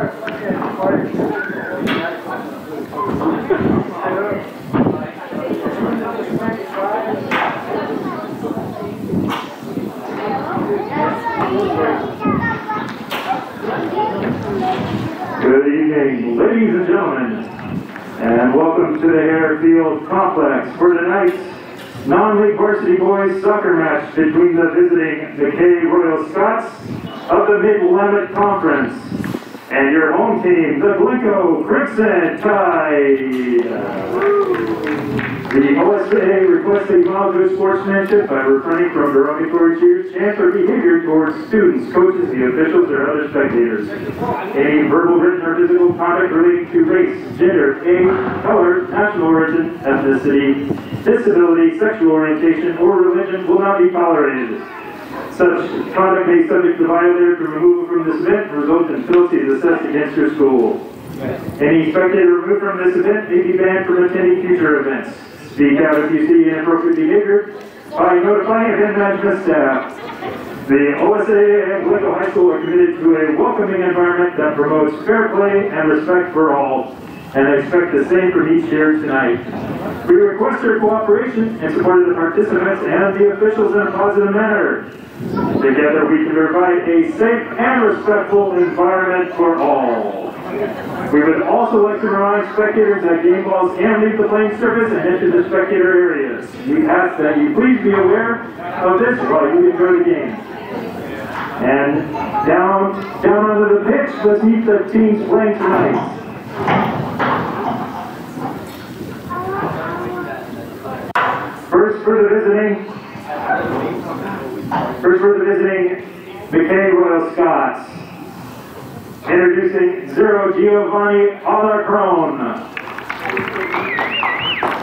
Good evening, ladies and gentlemen, and welcome to the Harefield Complex for tonight's non-league varsity boys soccer match between the visiting McKay Royal Scots of the Mid Lemon Conference and your home team, the Glencoe Crimson Tide. The OSAA requests a vow of sportsmanship by refraining from derogatory cheers, chants, or behavior towards students, coaches, the officials, or other spectators. Any verbal, written, or physical conduct relating to race, gender, age, color, national origin, ethnicity, disability, sexual orientation, or religion will not be tolerated. Such conduct may subject the violator to removal from this event and result in penalties assessed against your school. Any spectator removed from this event may be banned from attending future events. Speak out if you see inappropriate behavior by notifying event management staff. The OSAA and Glencoe High School are committed to a welcoming environment that promotes fair play and respect for all, and I expect the same from each year tonight. We request your cooperation in support of the participants and the officials in a positive manner. Together we can provide a safe and respectful environment for all. We would also like to remind spectators that game balls can leave the playing surface and enter the spectator areas. We ask that you please be aware of this while you enjoy the game. And down under the pitch, let's meet the teams playing tonight. First for the visiting McKay Royal Scots. Introducing zero, Giovanni Alarcon.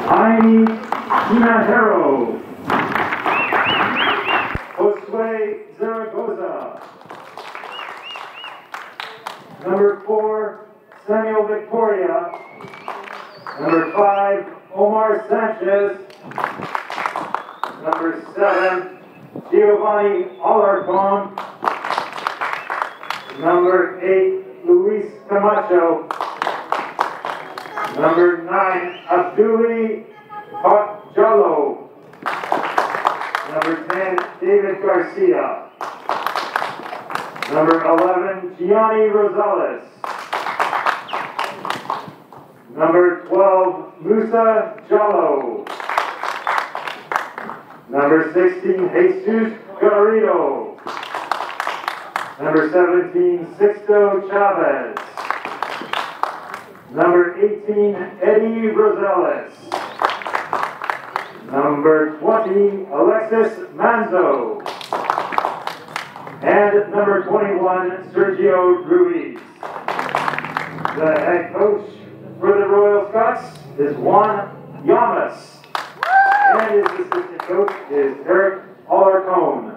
Jaime Tinajero. Josue Zaragoza. Number 4, Samuel Victoria. Number 5, Omar Sanchez. Number 7, Giovanni Alarcon. Number 8, Luis Camacho. Number 9, Abdoulie Jallow. Number 10, David Garcia. Number 11, Gianni Rosales. Number 12, Musa Jallow. Number 16, Jesus Garrido. Number 17, Sixto Chavez. Number 18, Eddie Rosales. Number 20, Alexis Manzo. And number 21, Sergio Ruiz. The head coach for the Royal Scots is Juan Llamas, and his assistant coach is Erik Alarcon.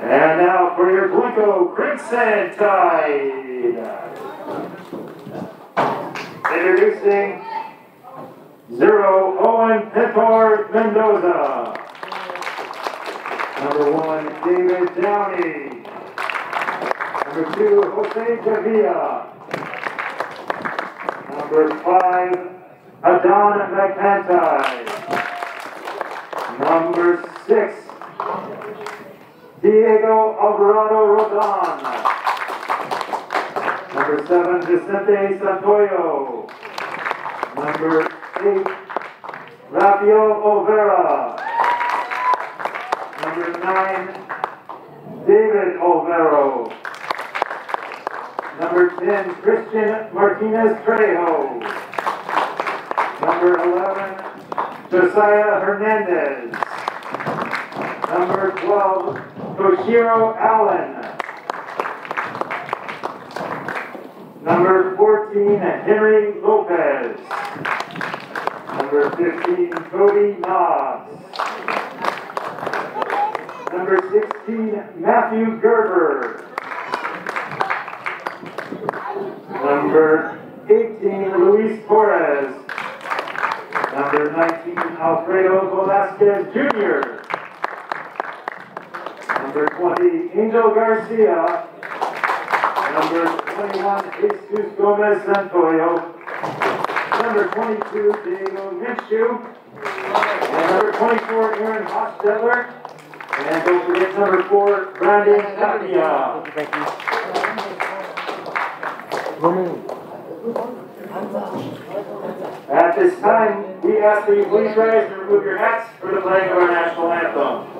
And now for your Glencoe Crimson Tide. Introducing zero, Owen Pintor Mendoza. Number 1, David Downey. Number 2, Jose Davila. Number 5, Adan Magpantay. Number 6, Diego Alvarado Roldan. Number 7, Vincete Santoyo. Number 8, Rafael Olvera. Number 9, David Olvera. Number 10, Christian Martinez Trejo. Number 11, Josiah Hernandez. Number 12, Toshiro Allen. Number 14, Henry Lopez. Number 15, Cody Knobs. Number 16, Matthew Gerber. Number 18, Luis Torres. Number 19, Alfredo Velasquez Jr. Number 20, Angel Garcia. Number 21, Jesus Gomez Santoyo. Number 22, Diego Minshew. And number 24, Aaron Hostetler. And don't forget number 4, Brandon Tapia. At this time, we ask that you please rise and remove your hats for the playing of our national anthem.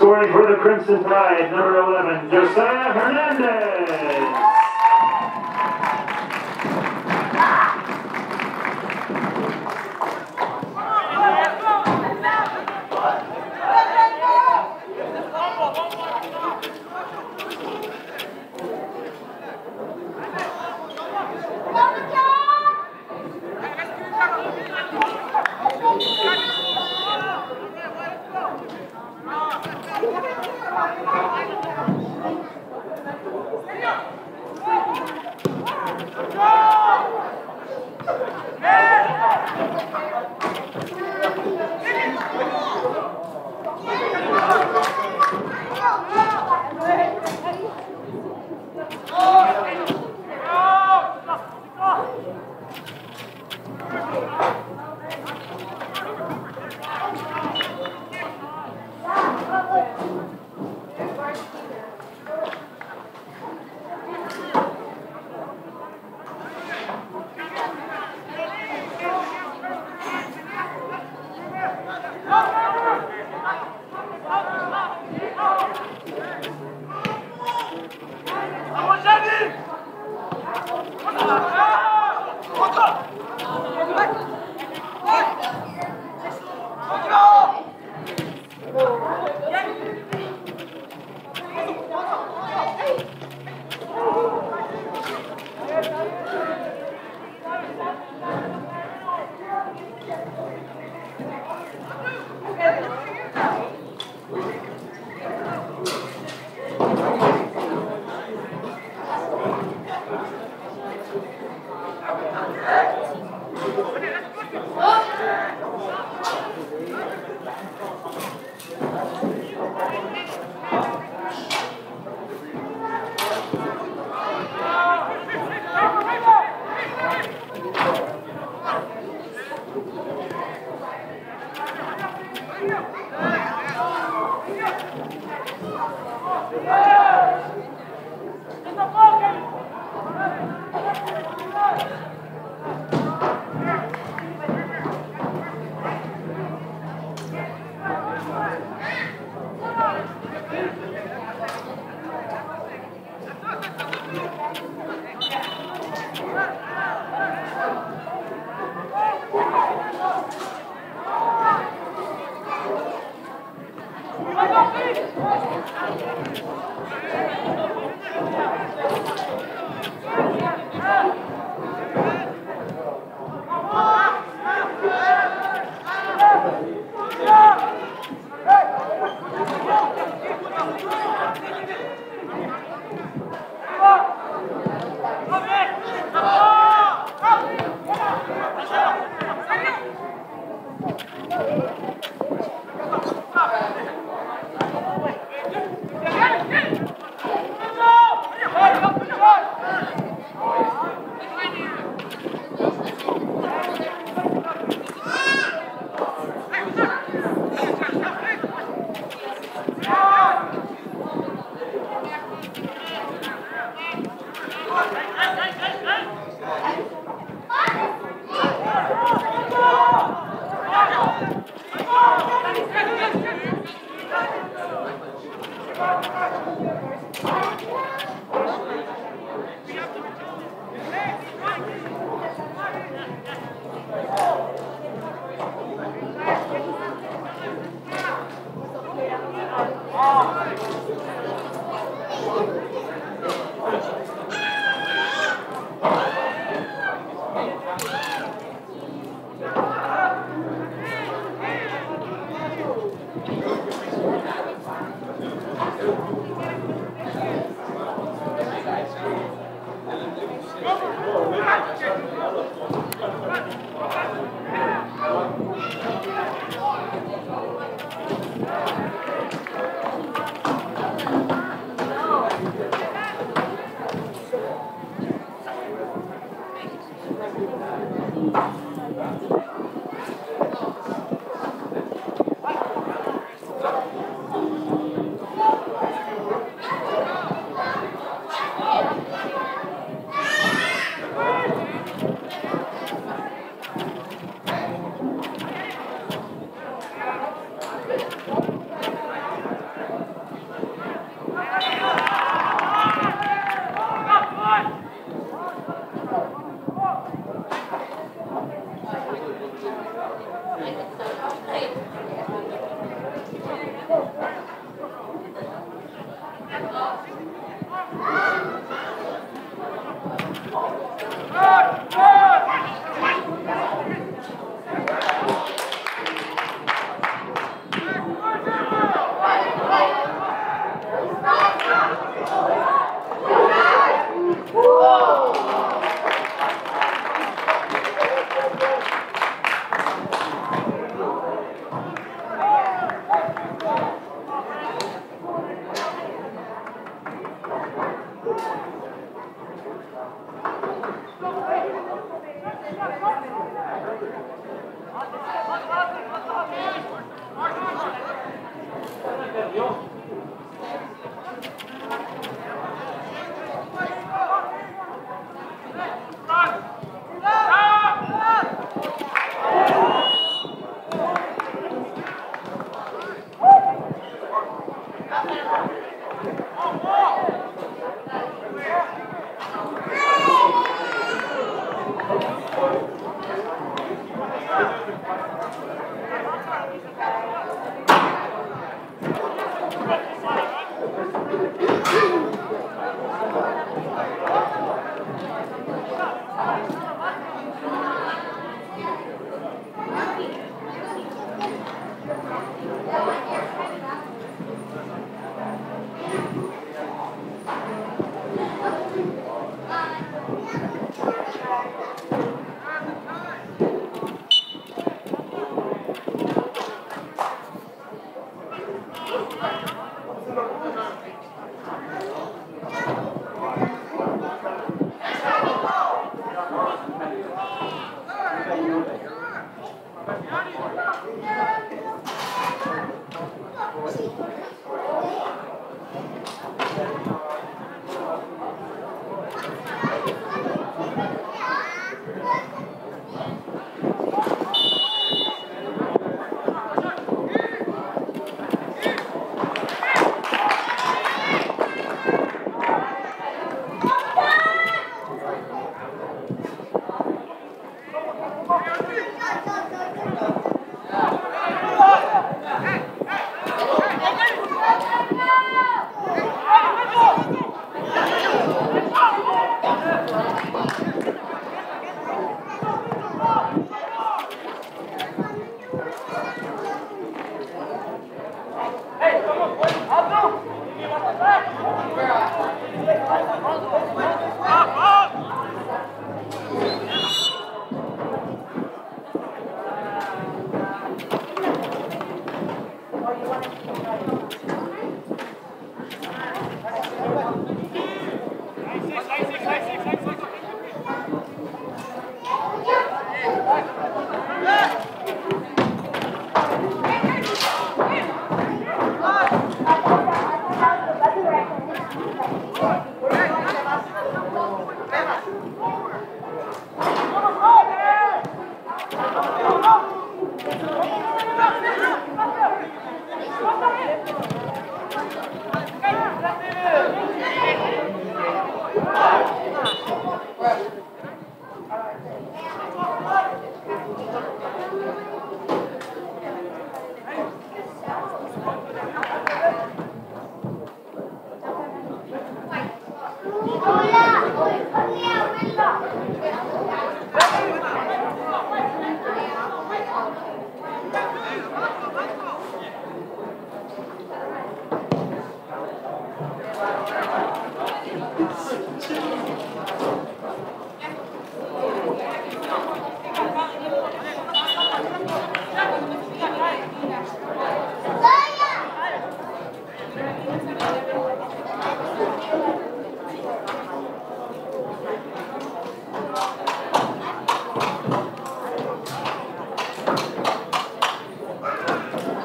Scoring for the Crimson Tide, number 11, Josiah Hernandez.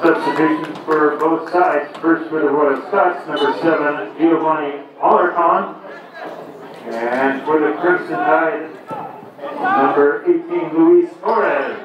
Substitutions for both sides. First for the Royal Scots, number 7, Giovanni Alarcon. And for the Crimson Tide, number 18, Luis Torres.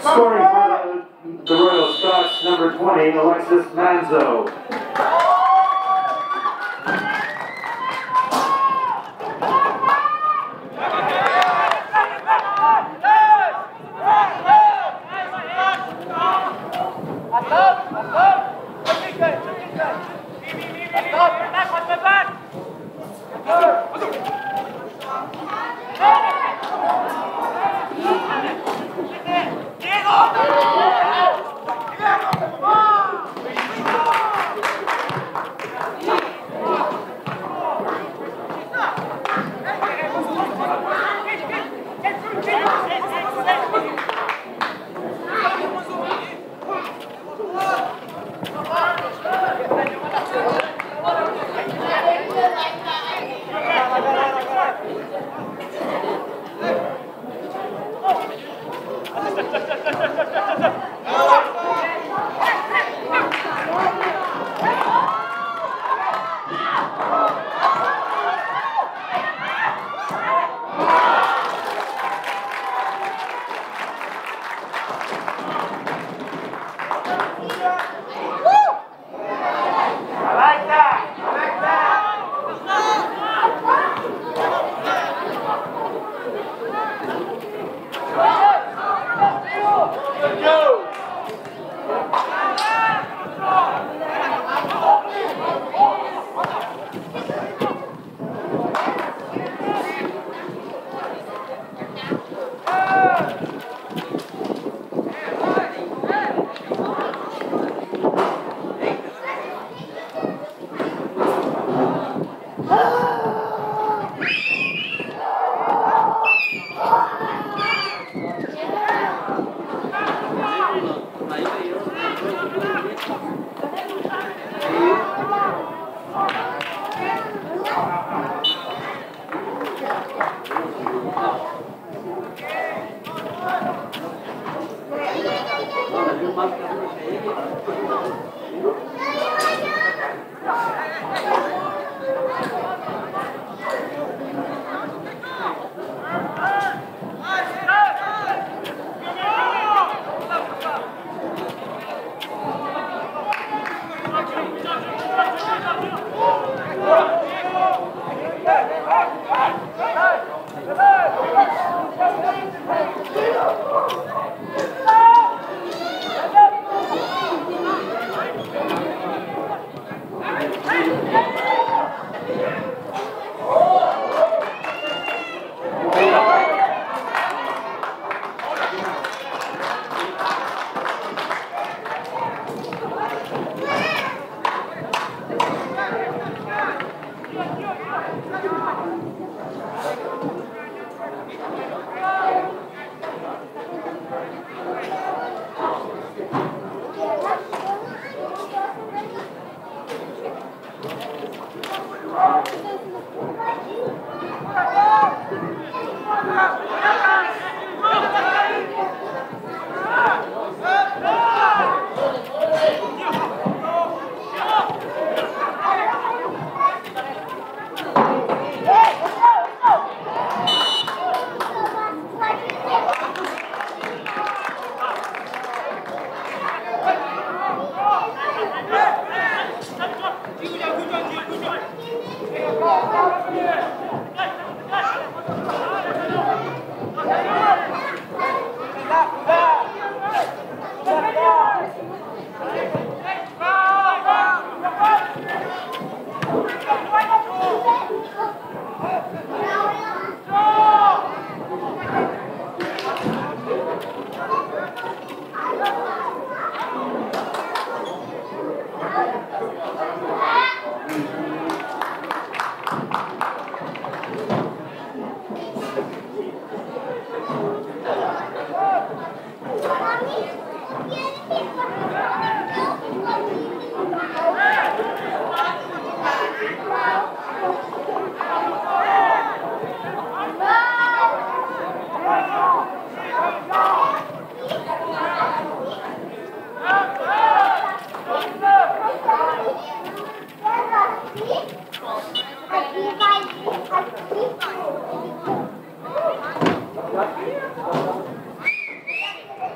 Scoring for the Royal Scots, number 20, Alexis Manzo. Diego!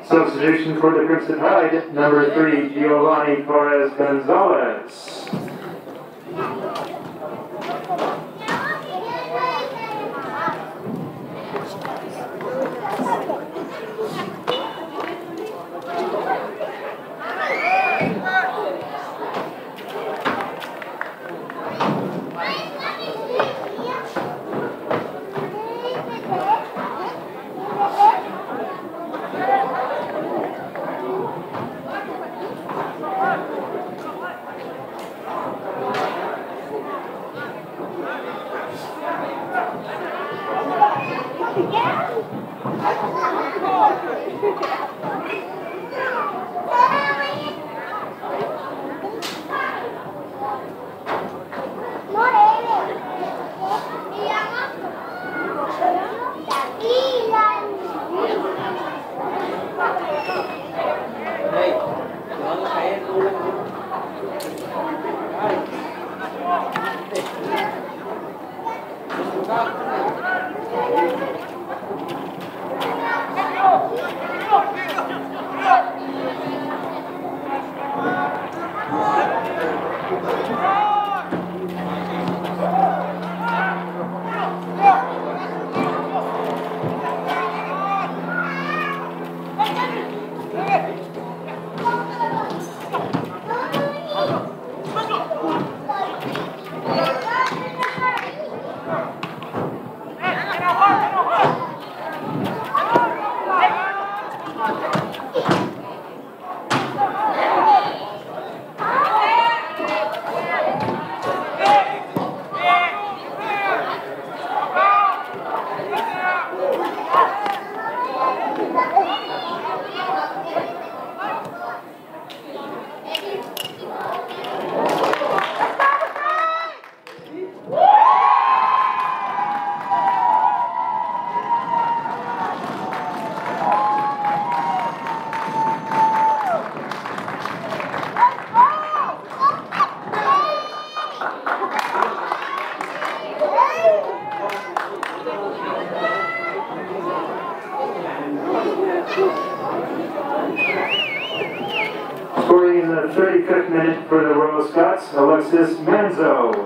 Substitution for the Crimson Tide, number 3, Giovanni Torres Gonzalez. Scoring in the 35th minute for the Royal Scots, Alexis Manzo.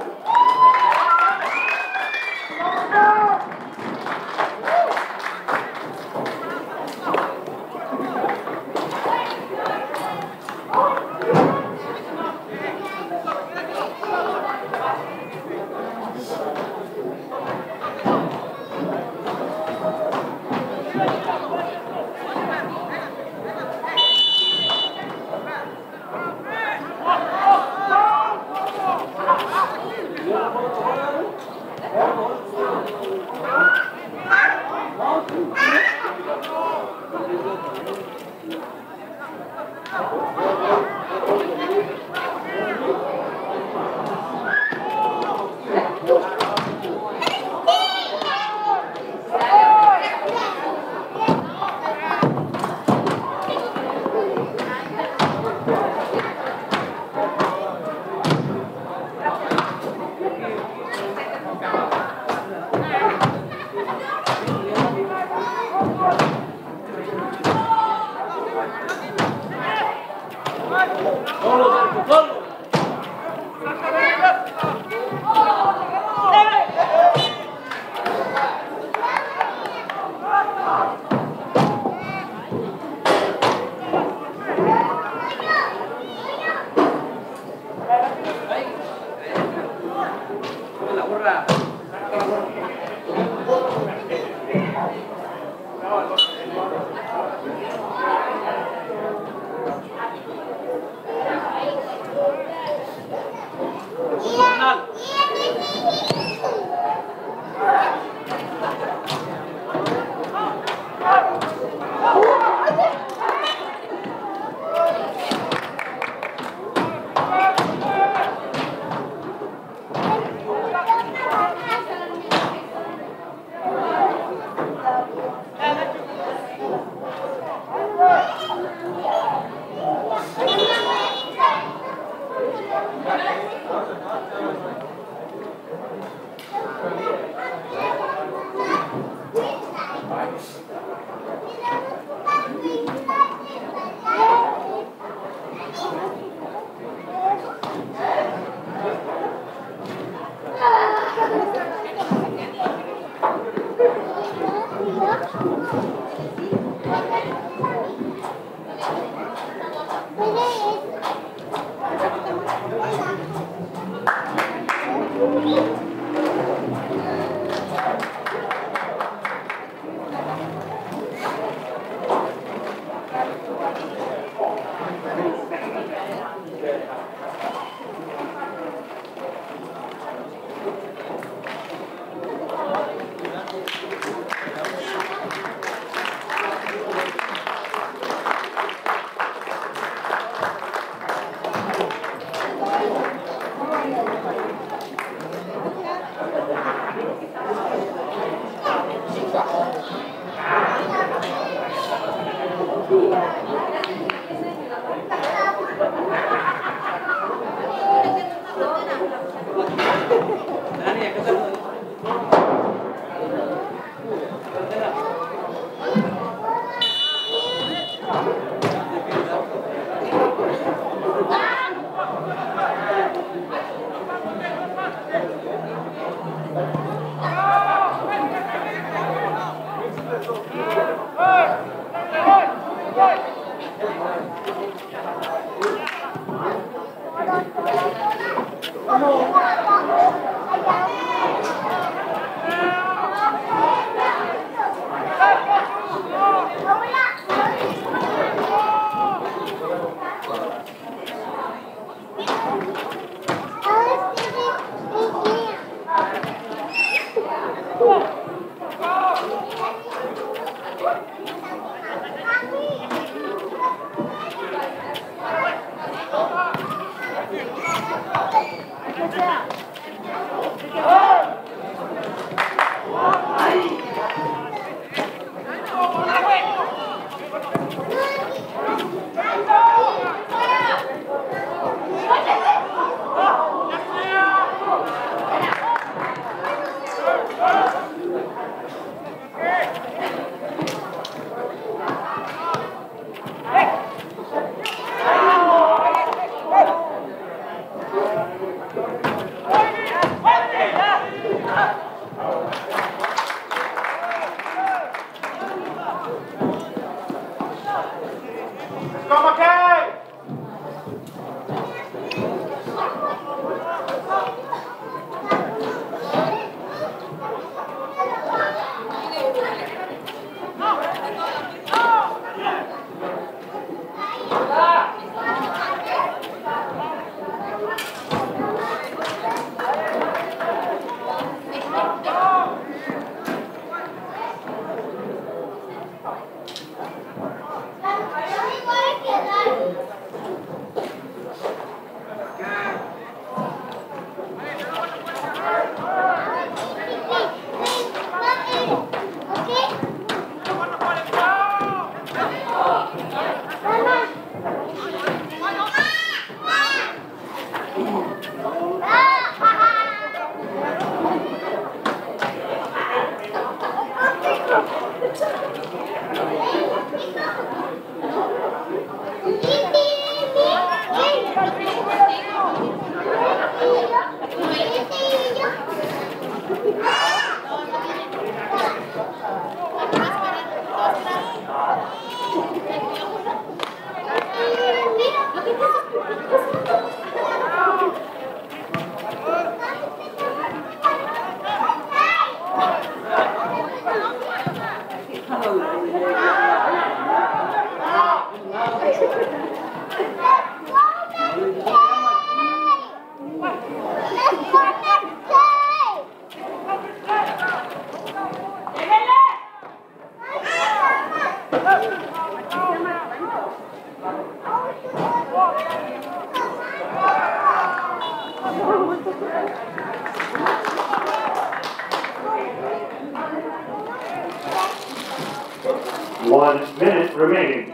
1 minute remaining.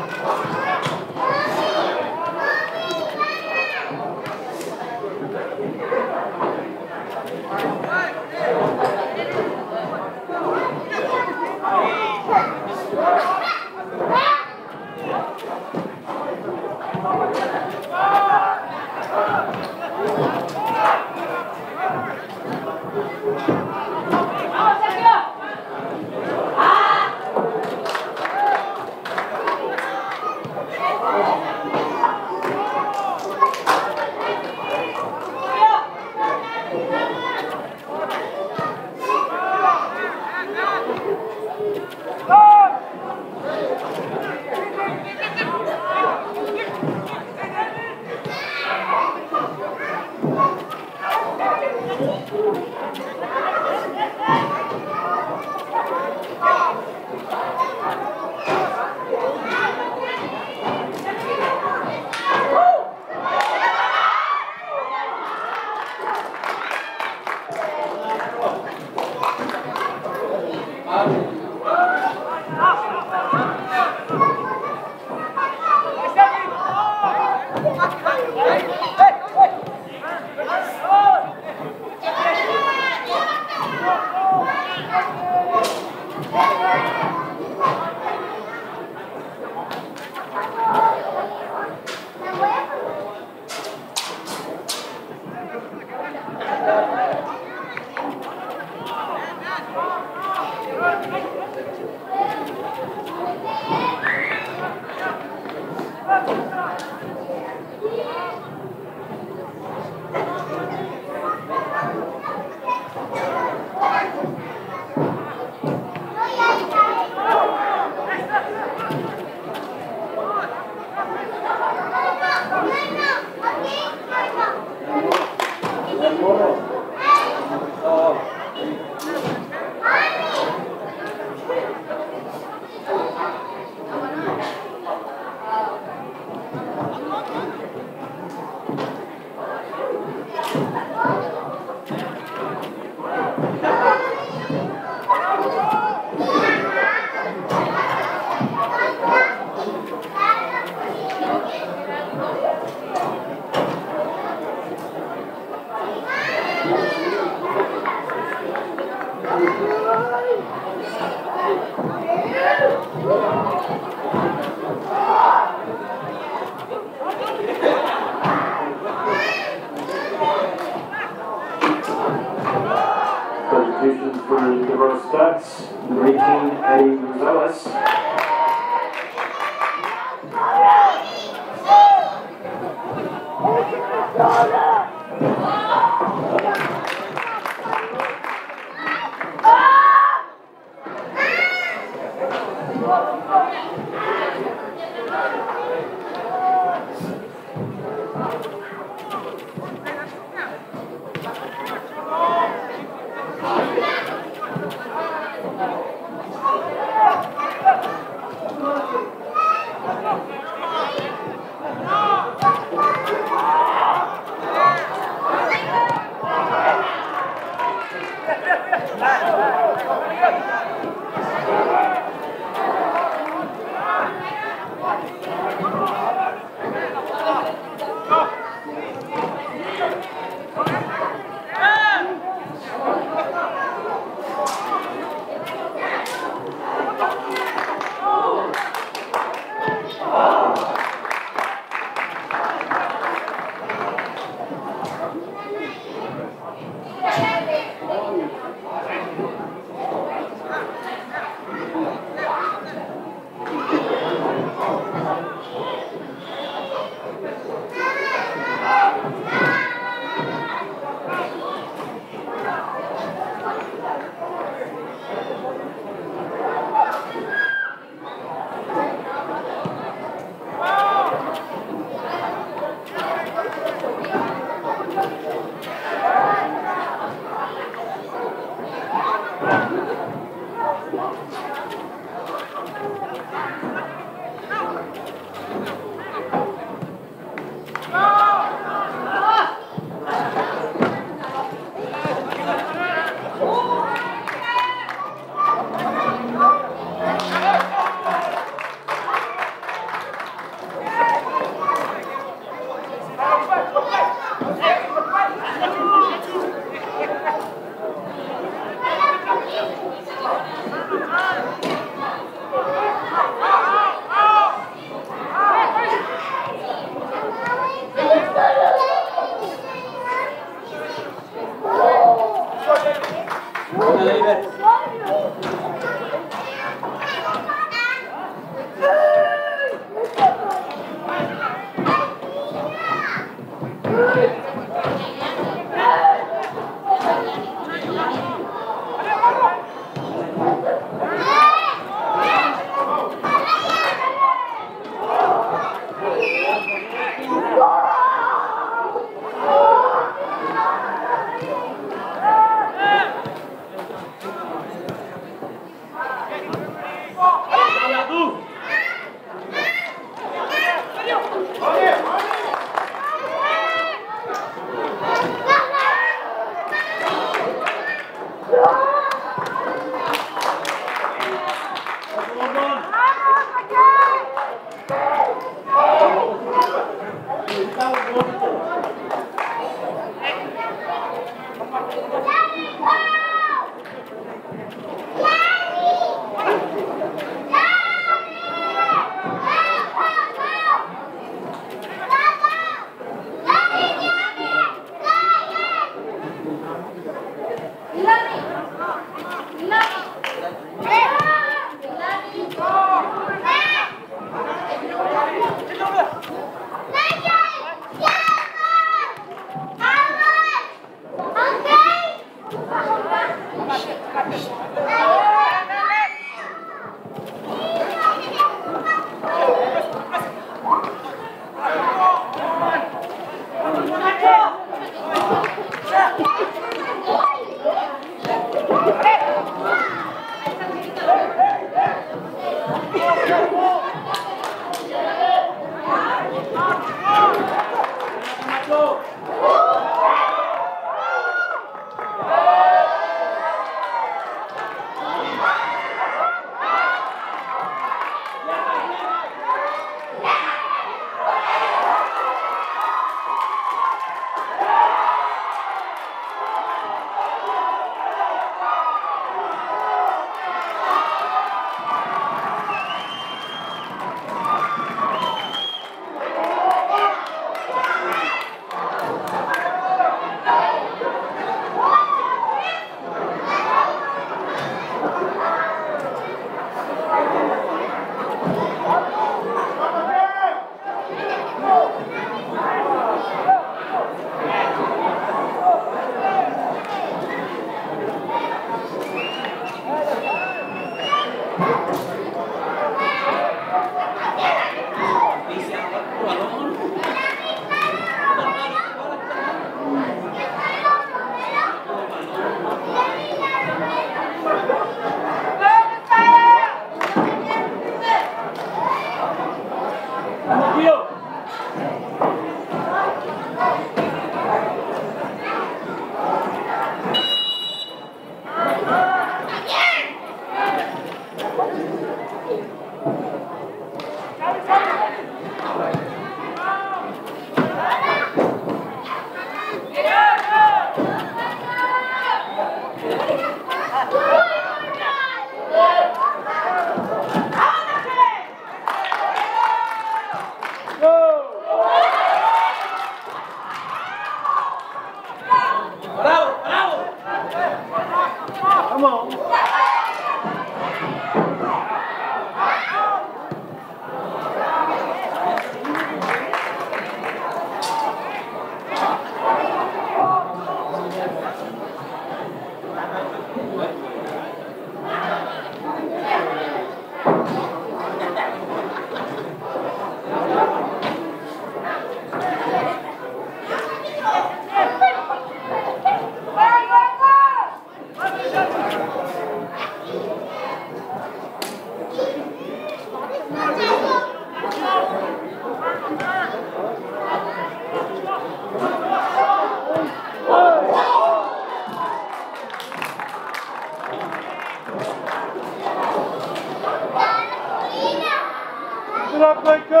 Glencoe!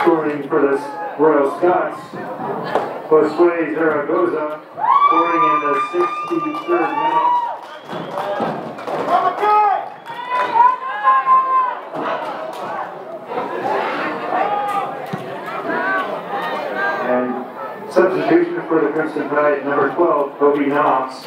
Scoring for this Royal Scots, Josue Zaragoza, scoring in the 63rd minute. And substitution for the Crimson Tide, number 12, Bobby Knobs.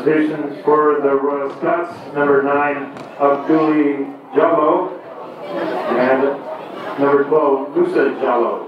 Substitutions for the Royal Scots, number 9, Abdoulie Jallow, and number 12, Musa Jallow.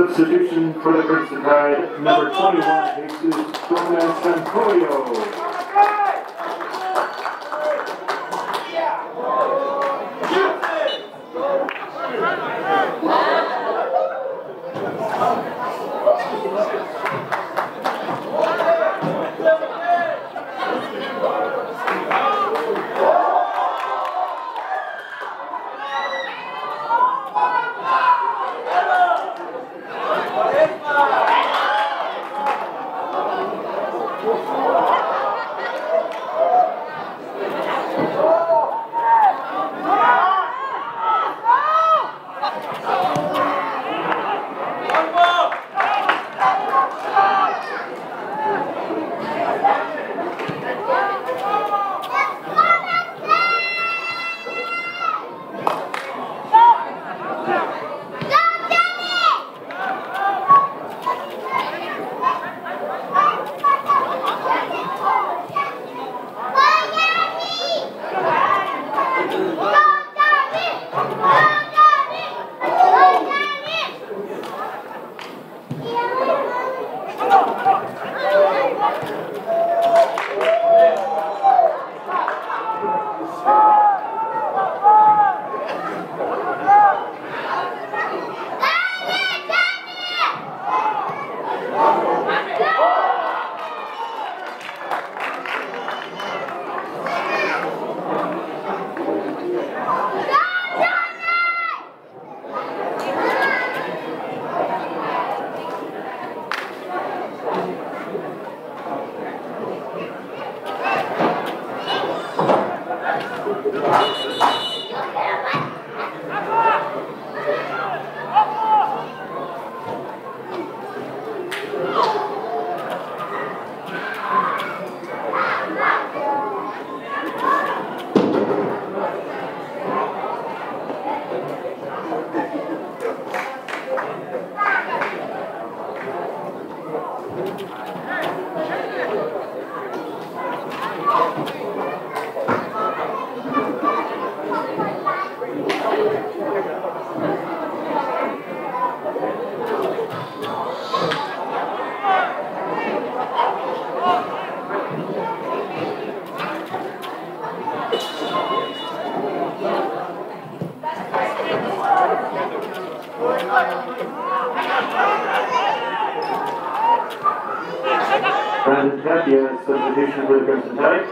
Substitution for the Crimson Tide, number 21, Jesus Santoyo. Brandon Tapia, substitution for the Crimson Tide.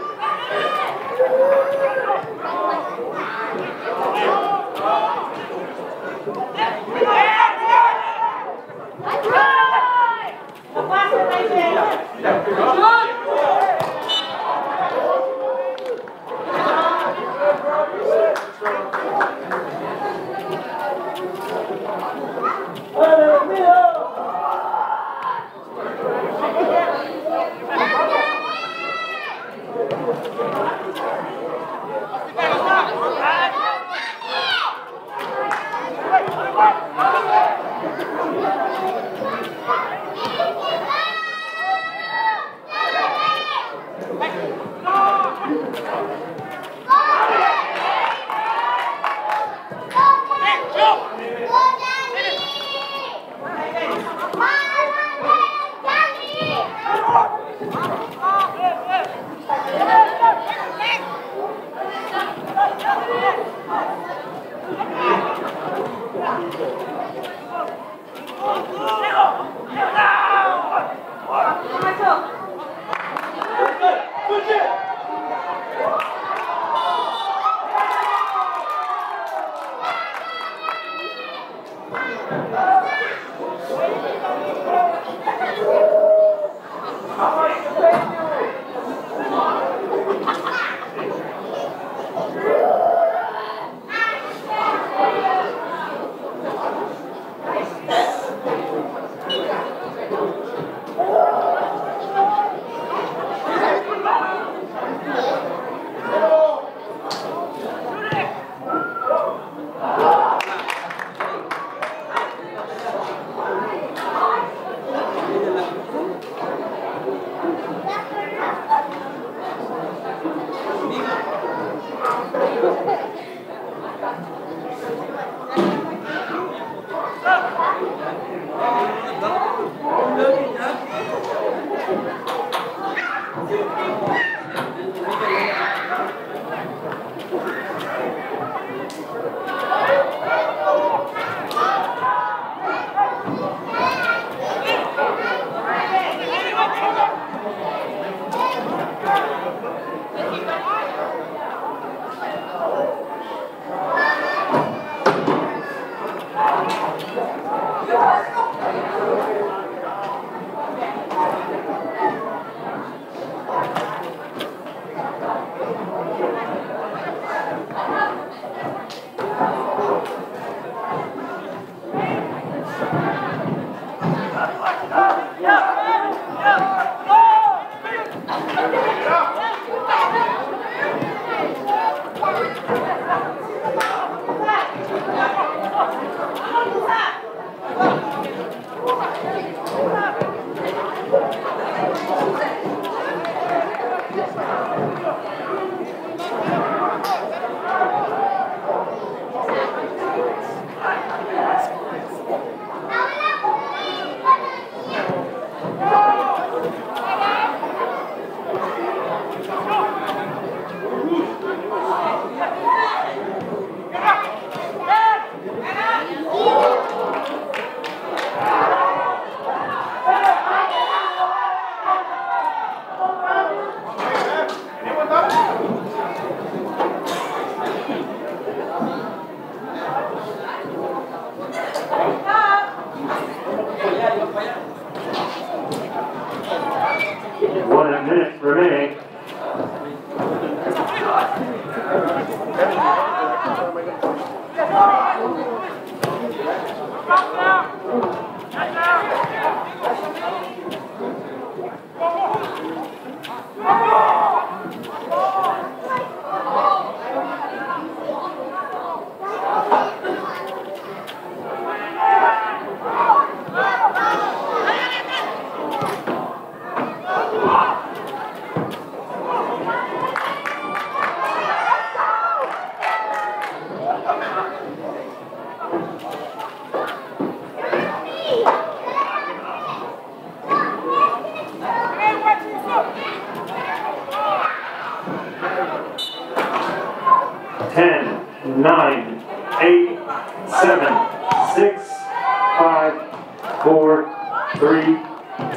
4, 3,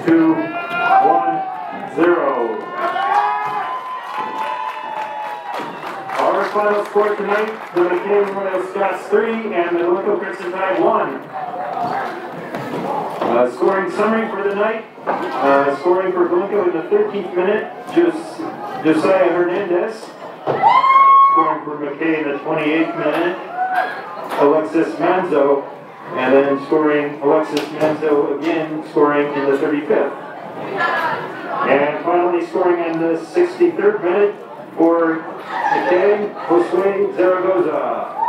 2, 1, 0. Our final score tonight, the McKay Royal Scots 3 and the Glencoe Crimson Tide 1. Scoring summary for the night, scoring for Glencoe in the 13th minute, Josiah Hernandez. Scoring for McKay in the 28th minute, Alexis Manzo. And then scoring, Alexis Manzo again, scoring in the 35th. And finally scoring in the 63rd minute for McKay, Josue Zaragoza.